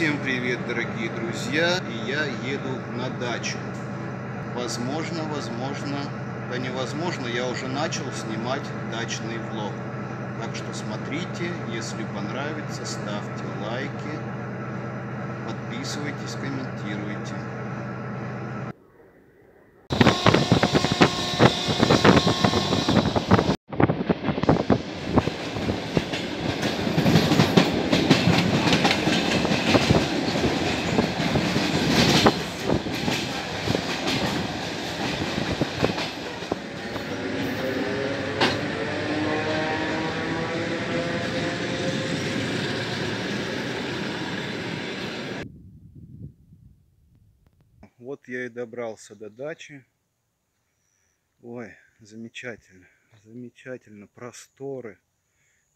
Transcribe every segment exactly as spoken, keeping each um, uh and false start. Всем привет, дорогие друзья! И я еду на дачу. Возможно, возможно, да невозможно, я уже начал снимать дачный влог. Так что смотрите, если понравится, ставьте лайки, подписывайтесь, комментируйте. Вот я и добрался до дачи. Ой, замечательно, замечательно. Просторы,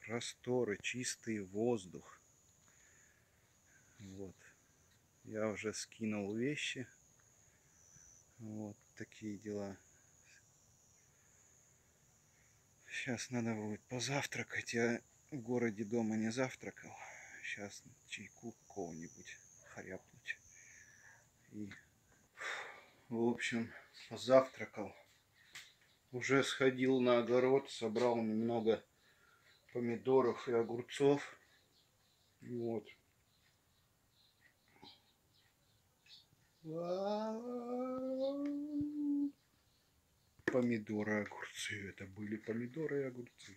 просторы, чистый воздух. Вот, я уже скинул вещи. Вот такие дела. Сейчас надо будет позавтракать. Я в городе дома не завтракал. Сейчас чайку какого-нибудь хряпнуть. И... В общем, позавтракал, уже сходил на огород, собрал немного помидоров и огурцов, вот. Помидоры, огурцы, это были помидоры и огурцы.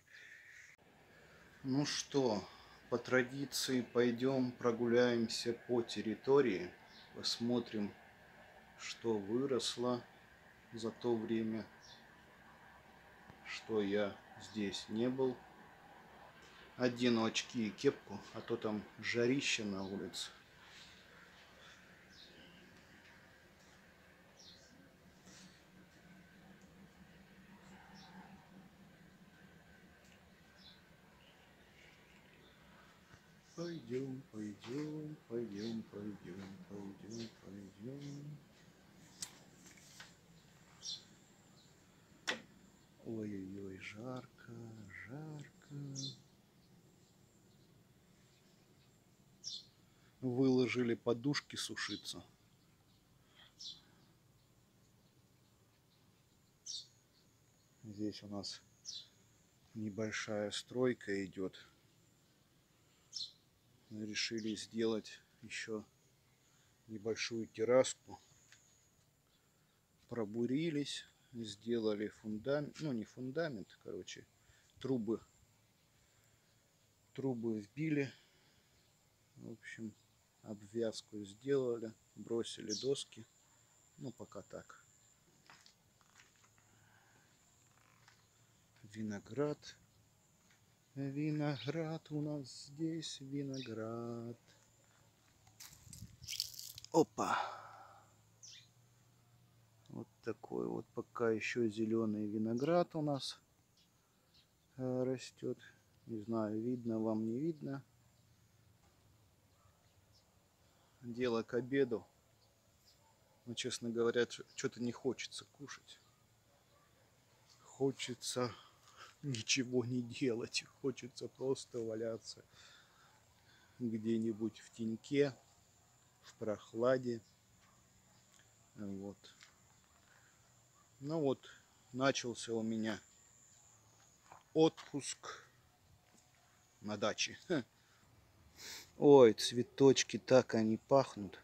Ну что, по традиции пойдем прогуляемся по территории, посмотрим, что выросло за то время, что я здесь не был. Одену очки и кепку, а то там жарище на улице. Пойдем, пойдем, пойдем, пойдем, пойдем, пойдем. Ой-ой-ой, жарко, жарко. Выложили подушки сушиться. Здесь у нас небольшая стройка идет. Решили сделать еще небольшую терраску. Пробурились. Сделали фундамент, ну не фундамент, короче, трубы, трубы вбили, в общем, обвязку сделали, бросили доски, ну пока так. Виноград, виноград у нас здесь, виноград. Опа! Вот такой вот пока еще зеленый виноград у нас растет. Не знаю, видно вам, не видно. Дело к обеду. Но, честно говоря, что-то не хочется кушать. Хочется ничего не делать. Хочется просто валяться где-нибудь в теньке, в прохладе. Вот. Ну вот, начался у меня отпуск на даче. Ха. Ой, цветочки, так они пахнут.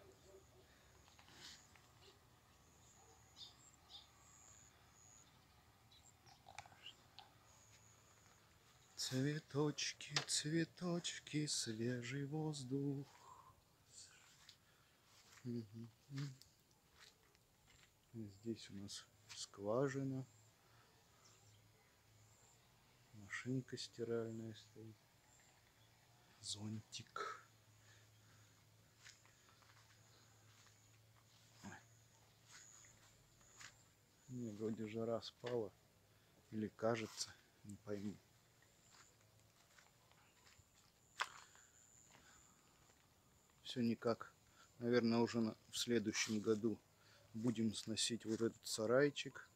Цветочки, цветочки, свежий воздух. Здесь у нас... скважина, машинка стиральная стоит, зонтик. Не, вроде жара спала, или кажется, не пойму. Все никак, наверное, уже в следующем году будем сносить вот этот сарайчик,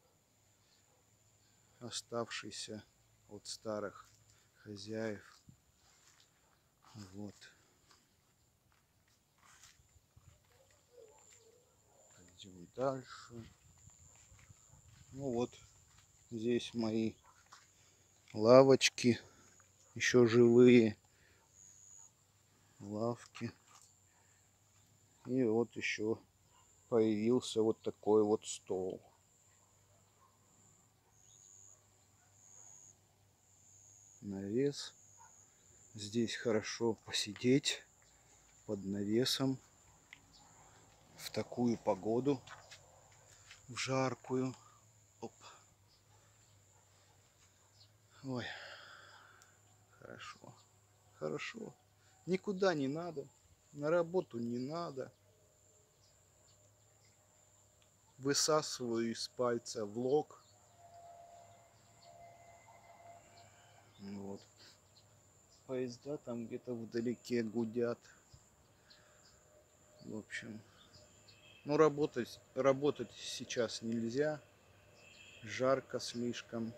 оставшийся от старых хозяев. Вот. дальше. Ну вот, здесь мои лавочки, еще живые лавки. И вот еще появился вот такой вот стол. Навес. Здесь хорошо посидеть под навесом в такую погоду, в жаркую. Оп. Ой, хорошо, хорошо. Никуда не надо, на работу не надо. Высасываю из пальца влог. Вот. Поезда там где-то вдалеке гудят. В общем, ну работать, работать сейчас нельзя. Жарко слишком.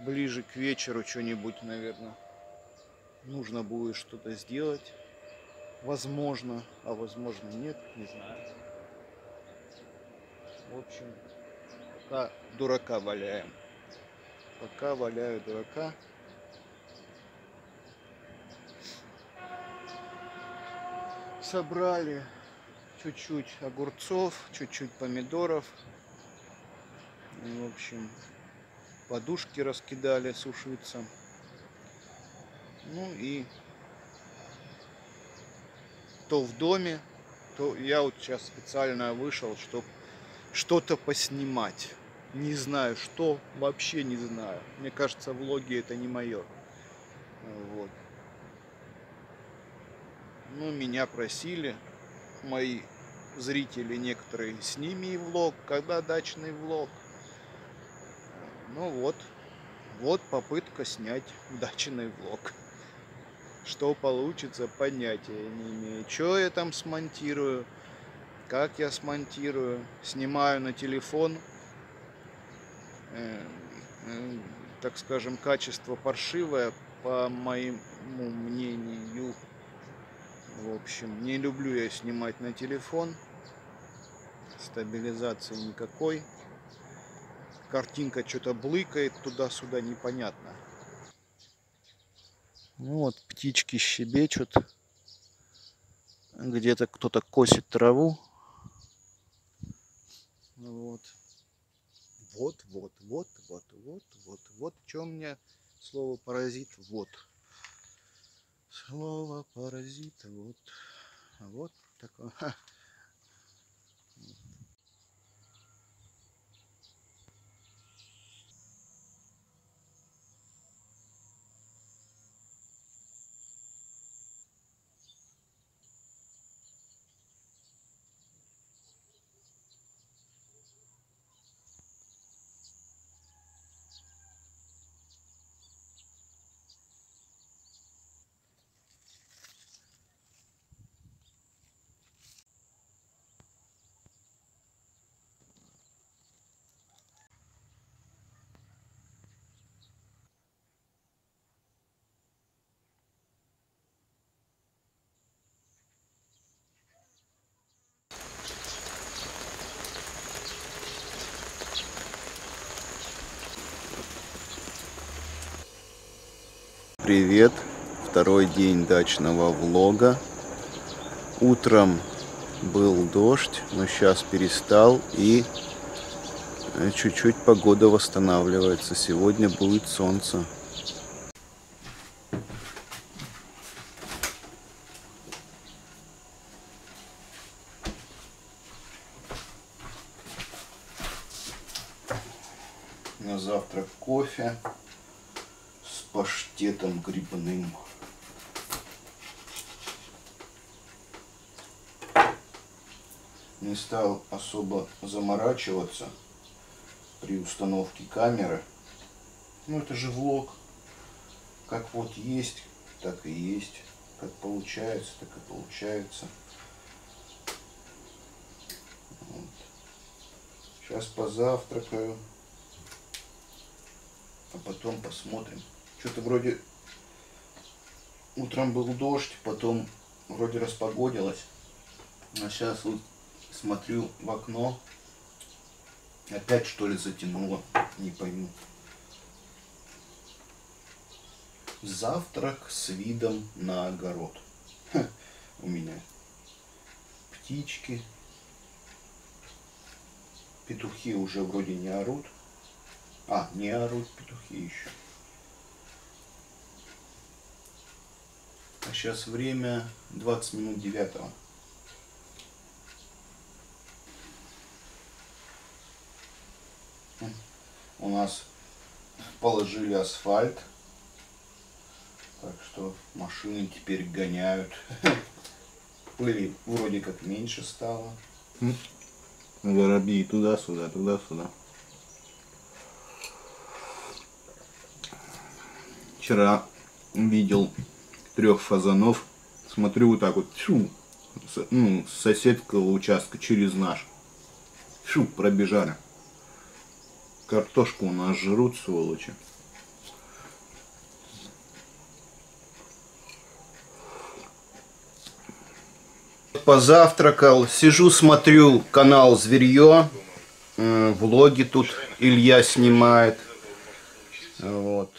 Ближе к вечеру что-нибудь, наверное, нужно будет что-то сделать. Возможно, а возможно нет, не знаю. В общем, пока дурака валяем. Пока валяю дурака. Собрали чуть-чуть огурцов, чуть-чуть помидоров. В общем, подушки раскидали сушиться. Ну и то в доме, то я вот сейчас специально вышел, чтобы что-то поснимать. Не знаю что, вообще не знаю. Мне кажется, влоги это не мое. Вот. Ну, меня просили, мои зрители некоторые, сними влог, когда дачный влог. Ну вот, вот попытка снять дачный влог. Что получится, понятия не имею. Что я там смонтирую, как я смонтирую. Снимаю на телефон, э, э, так скажем, качество паршивое, по моему мнению. В общем, не люблю я снимать на телефон. Стабилизации никакой. Картинка что-то блыкает туда-сюда, непонятно. Ну вот, птички щебечут. Где-то кто-то косит траву. Вот. Вот, вот, вот, вот, вот, вот, вот. Что мне слово паразит? Вот. Слово паразит, вот, вот такое. Привет! Второй день дачного влога. Утром был дождь, но сейчас перестал и чуть-чуть погода восстанавливается. Сегодня будет солнце. На завтрак кофе. Паштетом грибным. Не стал особо заморачиваться при установке камеры. Ну это же влог. Как вот есть, так и есть. Как получается, так и получается. Вот. Сейчас позавтракаю. А потом посмотрим. Что-то вроде утром был дождь, потом вроде распогодилось. А сейчас вот смотрю в окно, Опять что ли затянуло, не пойму. Завтрак с видом на огород. Ха, у меня птички. Петухи уже вроде не орут. А, не орут петухи еще. А сейчас время двадцать минут девятого. У нас положили асфальт, так что машины теперь гоняют. Пыли вроде как меньше стало. Воробьи туда-сюда, туда-сюда. Вчера видел трех фазанов. Смотрю вот так вот. Шу, ну, соседка участка через наш. Шу, пробежали. Картошку у нас жрут, сволочи. Позавтракал, сижу, смотрю канал Зверье. Влоги тут Илья снимает. Вот.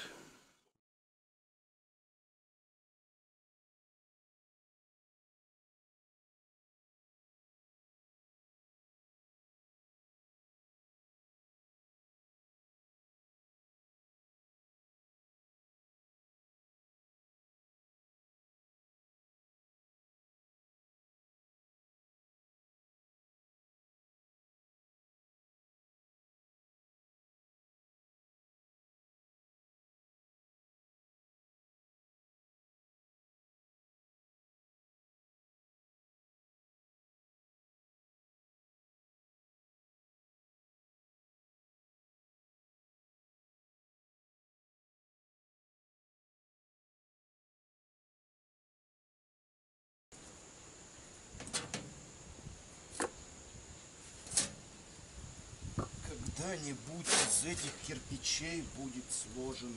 Когда-нибудь из этих кирпичей будет сложен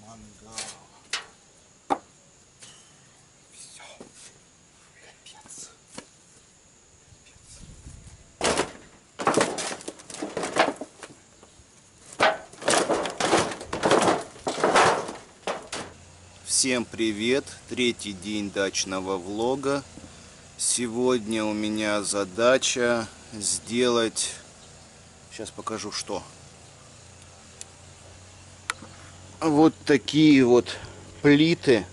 мангал. Все. Капец. Капец. Всем привет! Третий день дачного влога. Сегодня у меня задача сделать... Сейчас покажу, что. Вот такие вот плиты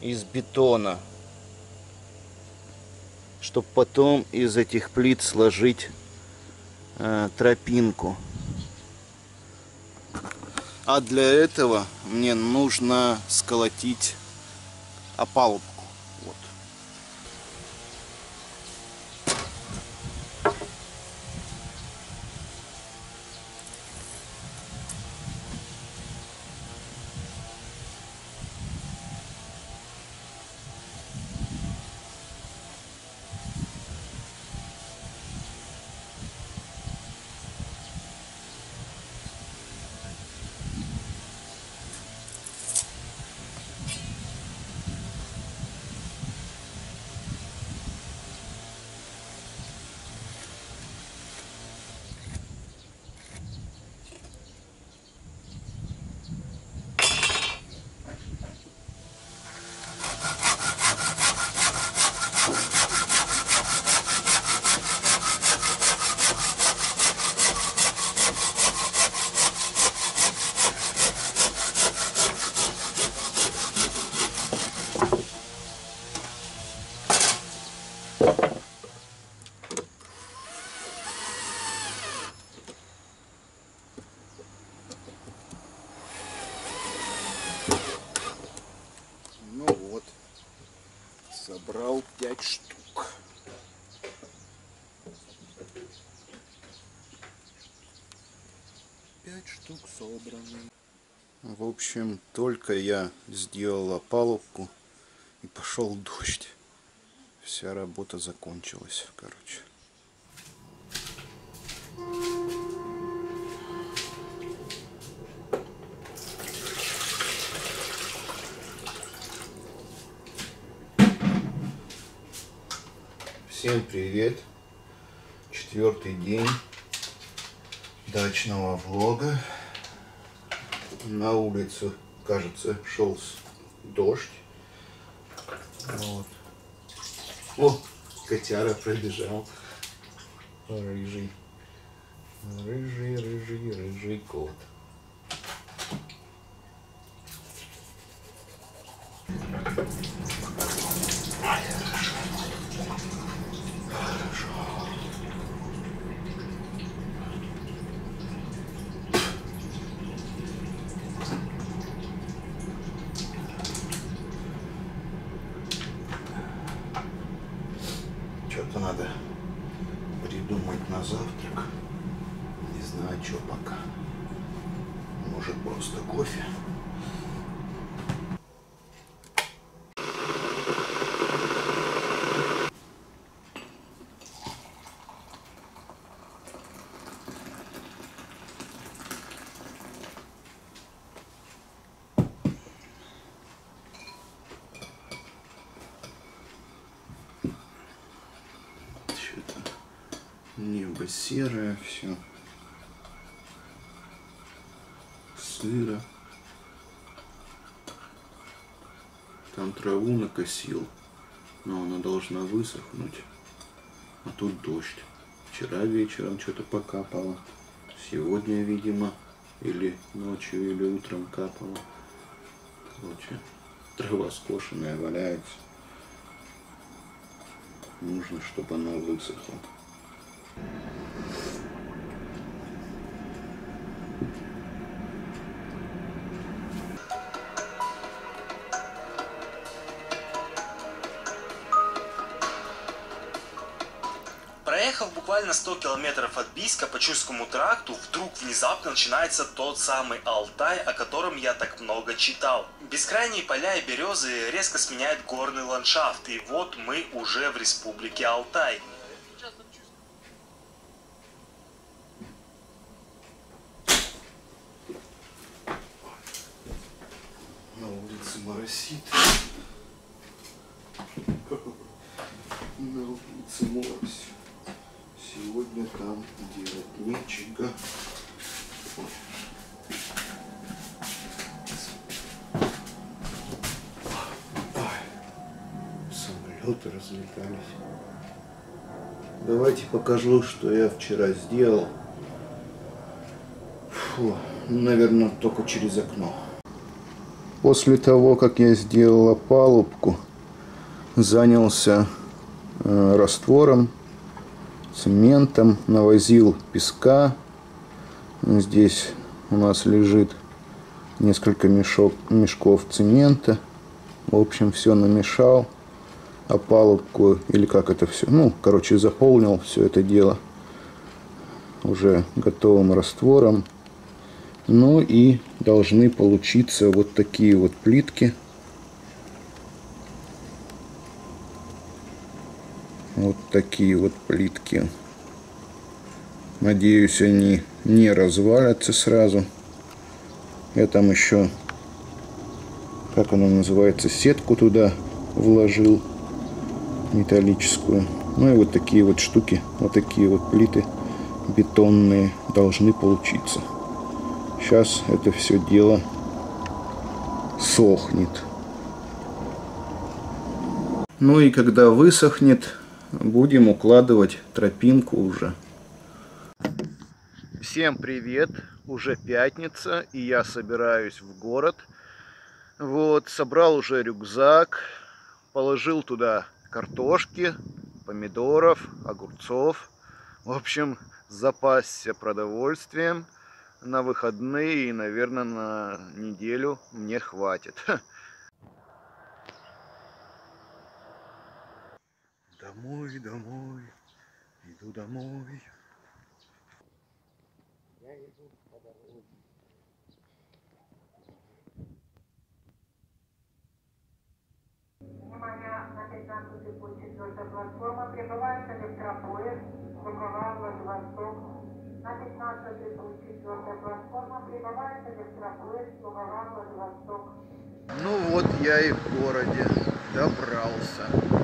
из бетона, чтобы потом из этих плит сложить э, тропинку. А для этого мне нужно сколотить опалубку. Собрал пять штук. Пять штук собраны. В общем, только я сделал опалубку, и пошел дождь. Вся работа закончилась, короче. Всем привет! Четвертый день дачного влога. На улице, кажется, шел дождь. Вот. О, котяра пробежал. Рыжий. Рыжий, рыжий, рыжий кот. Ай, хорошо. Хорошо. Что-то надо придумать на завтрак. Не знаю, что пока. Может, просто кофе. Небо серое, все сыро. Там траву накосил, но она должна высохнуть. А тут дождь. Вчера вечером что-то покапало. Сегодня, видимо, или ночью, или утром капало. Короче, трава скошенная валяется. Нужно, чтобы она высохла. Проехав буквально сто километров от Бийска по Чуйскому тракту, вдруг внезапно начинается тот самый Алтай, о котором я так много читал. Бескрайние поля и березы резко сменяют горный ландшафт, и вот мы уже в республике Алтай. Моросит. На улице морось. Сегодня там делать нечего. Самолеты разлетались. Давайте покажу, что я вчера сделал. Фу, наверное, только через окно. После того, как я сделал опалубку, занялся э, раствором, цементом, навозил песка. Здесь у нас лежит несколько мешок, мешков цемента. В общем, все намешал. Опалубку, или как это все, ну, короче, заполнил все это дело уже готовым раствором. Ну и должны получиться вот такие вот плитки. Вот такие вот плитки. Надеюсь, они не развалятся сразу. Я там еще, как она называется, сетку туда вложил металлическую. Ну и вот такие вот штуки, вот такие вот плиты бетонные должны получиться. Сейчас это все дело сохнет. Ну и когда высохнет, будем укладывать тропинку уже. Всем привет! Уже пятница, и я собираюсь в город. Вот, собрал уже рюкзак, положил туда картошки, помидоров, огурцов. В общем, запасся продовольствием. На выходные и, наверное, на неделю мне хватит. Домой, домой, иду домой. Я иду по дороге. Внимание, на пятнадцатой и четвёртой платформа прибывает электропоезд Субараба-Владивосток. На пятнадцатой и четвёртой платформа прибывает электропоезд Субараба-Владивосток. Ну вот я и в городе добрался.